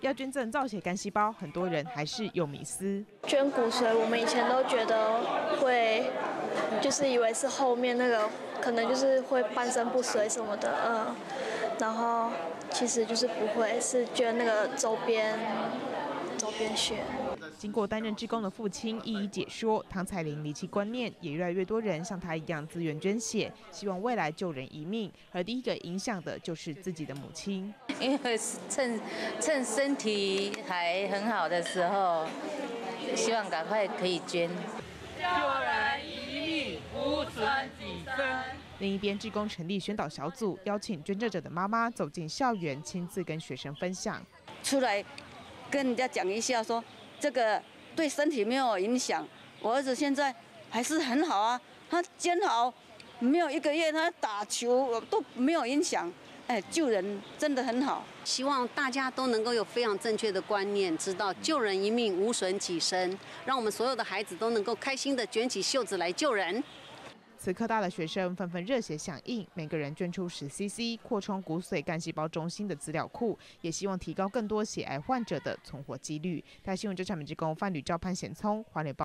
要捐赠造血干细胞，很多人还是有迷思。捐骨髓，我们以前都觉得会，就是以为是后面那个可能就是会半身不遂什么的，然后其实就是不会，是捐那个周边血。 经过担任志工的父亲一一解说，唐彩玲离弃观念，也越来越多人像她一样自愿捐血，希望未来救人一命。而第一个影响的就是自己的母亲，因为趁身体还很好的时候，希望赶快可以捐。救人一命，无损己身。 另一边，志工成立宣导小组，邀请捐赠者的妈妈走进校园，亲自跟学生分享。出来跟人家讲一下说，这个对身体没有影响。我儿子现在还是很好啊，他捐好，没有一个月他打球都没有影响。哎，救人真的很好。希望大家都能够有非常正确的观念，知道救人一命无损己身，让我们所有的孩子都能够开心地卷起袖子来救人。 慈科大的学生纷纷热血响应，每个人捐出10 cc， 扩充骨髓干细胞中心的资料库，也希望提高更多血癌患者的存活几率。台新闻周产明志工范呂釗、潘賢聰，华联报。